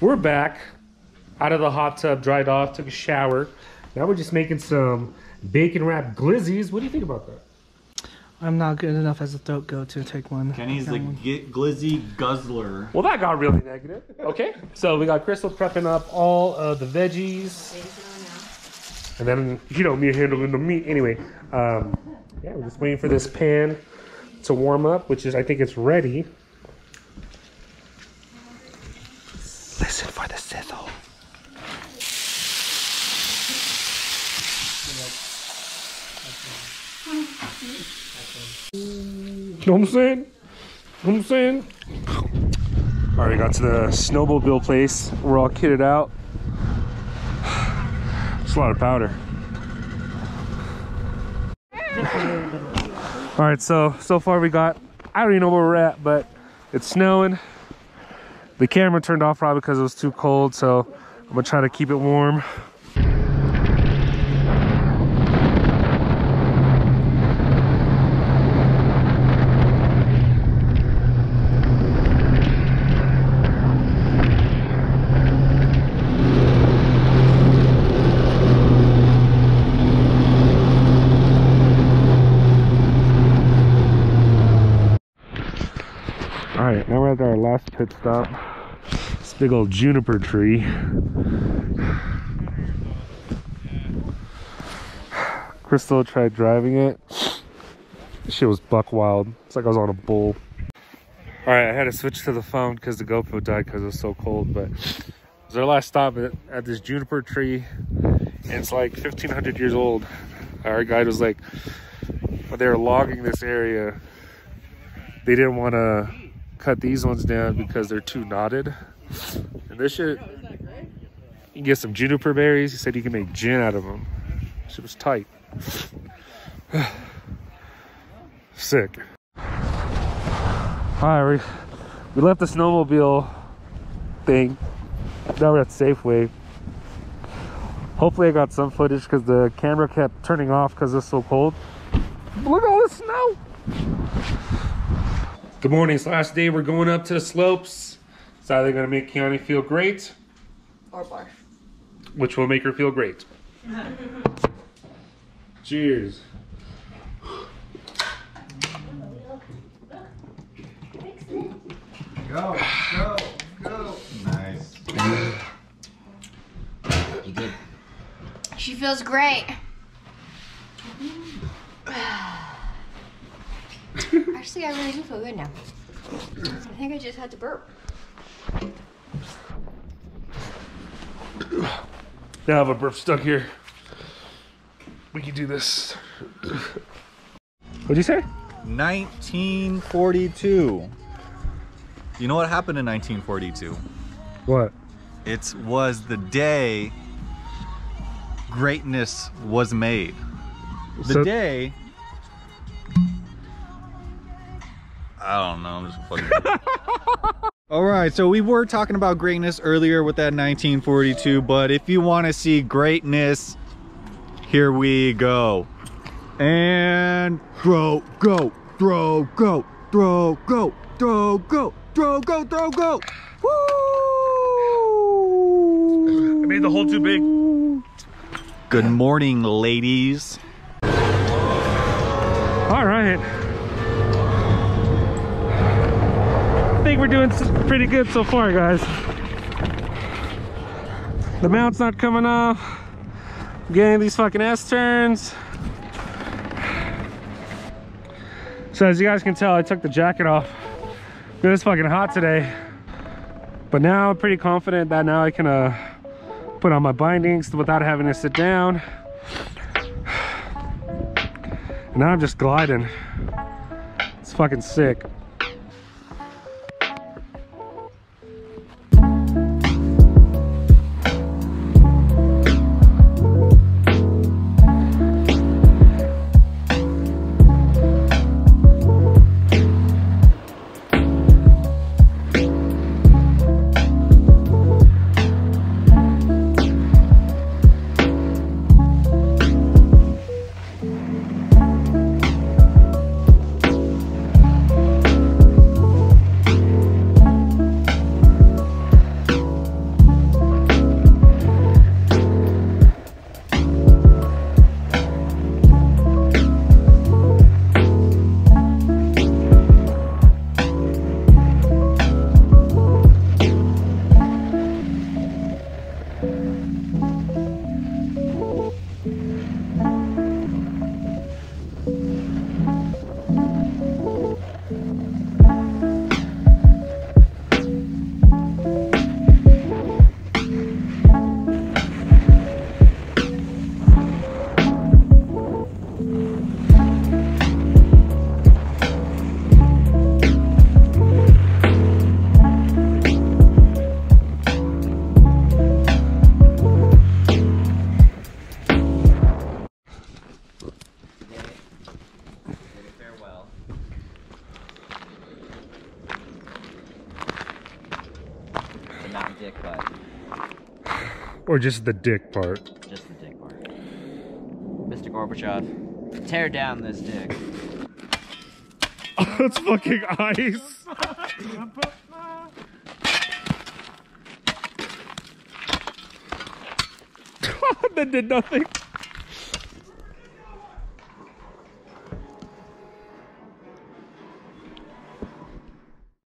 We're back out of the hot tub, dried off, took a shower. Now we're just making some bacon wrap glizzies. What do you think about that? I'm not good enough as a throat go to take one. Kenny's the glizzy guzzler. Well, that got really negative. Okay, so we got Crystal prepping up all of the veggies. And then, you know, me handling the meat. Anyway, yeah, we're just waiting for this pan to warm up, which is, I think it's ready. Listen for the sizzle. You know what I'm saying? You know what I'm saying? All right, we got to the snowmobile place. We're all kitted out. It's a lot of powder. All right, so far we got, I don't even know where we're at, but it's snowing. The camera turned off probably because it was too cold, so I'm gonna try to keep it warm. Alright, now we're at our last pit stop. This big old juniper tree. Crystal tried driving it. This shit was buck wild. It's like I was on a bull. Alright, I had to switch to the phone because the GoPro died because it was so cold, but it was our last stop at this juniper tree, and it's like 1,500 years old. Our guide was like, when they were logging this area, they didn't want to cut these ones down because they're too knotted. And this shit, you can get some juniper berries. He said you can make gin out of them. Shit was tight. Sick. Alright, we left the snowmobile thing. Now we're at Safeway. Hopefully I got some footage because the camera kept turning off because it's so cold. Look at all this snow! Good morning, it's the last day. We're going up to the slopes. It's either gonna make Kiany feel great or barf, which will make her feel great. Cheers. Go, go, go. Nice. You good? She feels great. Actually, I really do feel good now. I think I just had to burp. Now I have a burp stuck here. We can do this. What'd you say? 1942. You know what happened in 1942? What? It was the day greatness was made. The day... I don't know, I'm just fucking Alright, so we were talking about greatness earlier with that 1942, but if you want to see greatness, here we go. And throw, go, throw, go, throw, go, throw, go, throw, go, throw, go. Woo! I made the hole too big. Good morning, ladies. Alright. I think we're doing pretty good so far, guys. The mount's not coming off. I'm getting these fucking S-turns. So as you guys can tell, I took the jacket off. It was fucking hot today. But now I'm pretty confident that now I can put on my bindings without having to sit down. And now I'm just gliding. It's fucking sick. dick butt. Or just the dick part. Just the dick part. Mr. Gorbachev, tear down this dick. That's fucking ice. That did nothing.